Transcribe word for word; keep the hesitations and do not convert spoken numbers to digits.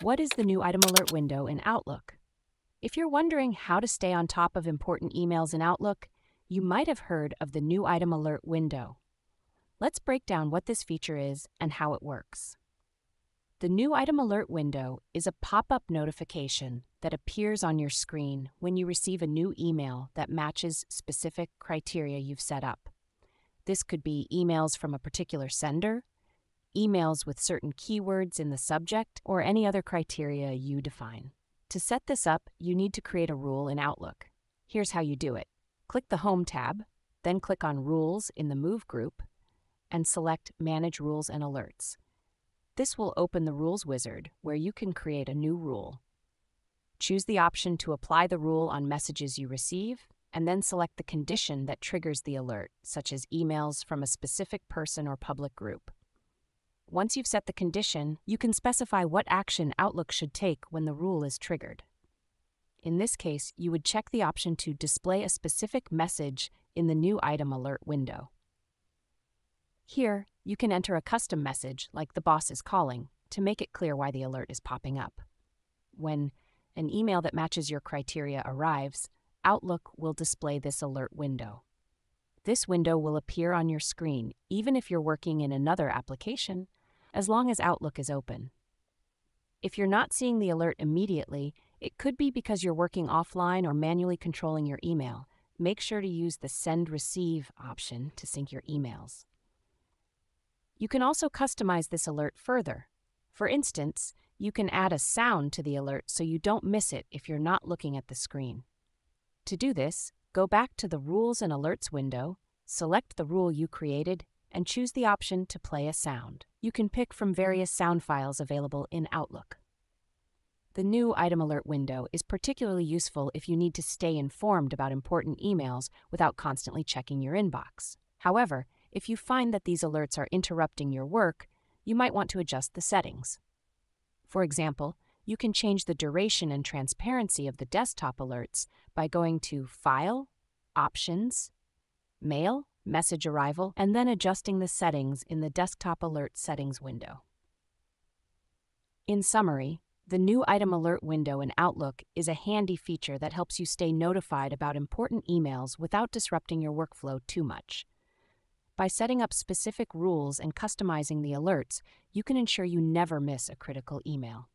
What is the new item alert window in Outlook? If you're wondering how to stay on top of important emails in Outlook, you might have heard of the new item alert window. Let's break down what this feature is and how it works. The new item alert window is a pop-up notification that appears on your screen when you receive a new email that matches specific criteria you've set up. This could be emails from a particular sender, emails with certain keywords in the subject, or any other criteria you define. To set this up, you need to create a rule in Outlook. Here's how you do it. Click the Home tab, then click on Rules in the Move group, and select Manage Rules and Alerts. This will open the Rules Wizard, where you can create a new rule. Choose the option to apply the rule on messages you receive, and then select the condition that triggers the alert, such as emails from a specific person or public group. Once you've set the condition, you can specify what action Outlook should take when the rule is triggered. In this case, you would check the option to display a specific message in the new item alert window. Here, you can enter a custom message, like "the boss is calling," to make it clear why the alert is popping up. When an email that matches your criteria arrives, Outlook will display this alert window. This window will appear on your screen, even if you're working in another application, as long as Outlook is open. If you're not seeing the alert immediately, it could be because you're working offline or manually controlling your email. Make sure to use the Send Receive option to sync your emails. You can also customize this alert further. For instance, you can add a sound to the alert so you don't miss it if you're not looking at the screen. To do this, go back to the Rules and Alerts window, select the rule you created, and choose the option to play a sound. You can pick from various sound files available in Outlook. The new item alert window is particularly useful if you need to stay informed about important emails without constantly checking your inbox. However, if you find that these alerts are interrupting your work, you might want to adjust the settings. For example, you can change the duration and transparency of the desktop alerts by going to File, Options, Mail, Message Arrival, and then adjusting the settings in the Desktop Alert Settings window. In summary, the new item alert window in Outlook is a handy feature that helps you stay notified about important emails without disrupting your workflow too much. By setting up specific rules and customizing the alerts, you can ensure you never miss a critical email.